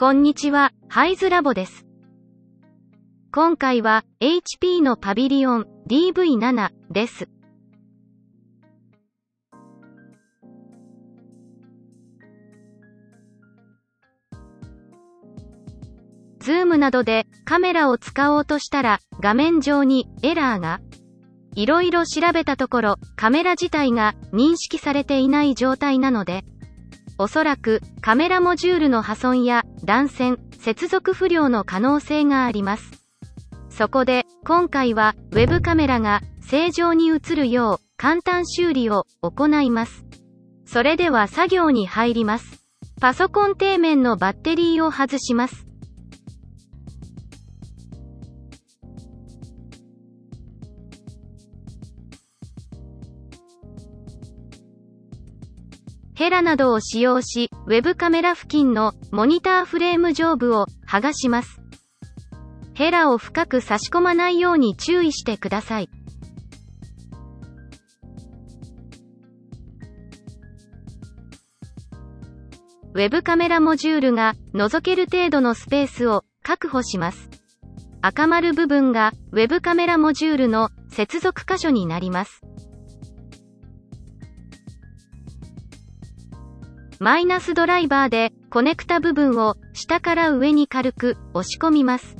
こんにちは、ハイズラボです。今回は HP のパビリオン DV7 です。ズームなどでカメラを使おうとしたら画面上にエラーが。いろいろ調べたところカメラ自体が認識されていない状態なので、おそらくカメラモジュールの破損や断線、接続不良の可能性があります。そこで今回は Web カメラが正常に映るよう簡単修理を行います。それでは作業に入ります。パソコン底面のバッテリーを外します。ヘラなどを使用し、ウェブカメラ付近のモニターフレーム上部を剥がします。ヘラを深く差し込まないように注意してください。ウェブカメラモジュールが覗ける程度のスペースを確保します。赤丸部分がウェブカメラモジュールの接続箇所になります。マイナスドライバーでコネクタ部分を下から上に軽く押し込みます。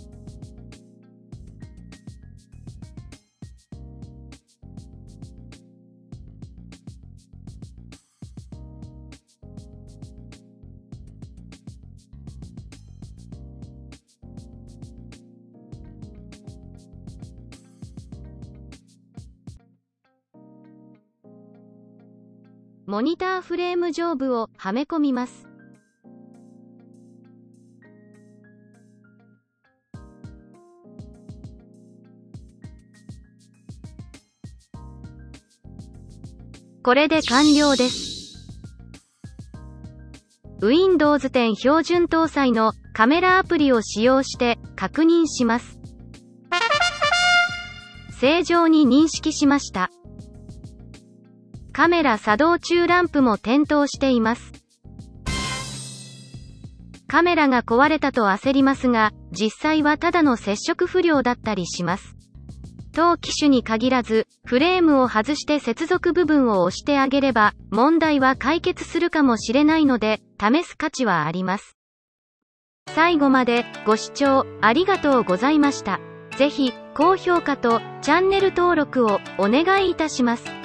モニターフレーム上部をはめ込みます。これで完了です。Windows 10標準搭載のカメラアプリを使用して確認します。正常に認識しました。カメラ作動中ランプも点灯しています。カメラが壊れたと焦りますが、実際はただの接触不良だったりします。当機種に限らず、フレームを外して接続部分を押してあげれば、問題は解決するかもしれないので、試す価値はあります。最後までご視聴ありがとうございました。ぜひ、高評価とチャンネル登録をお願いいたします。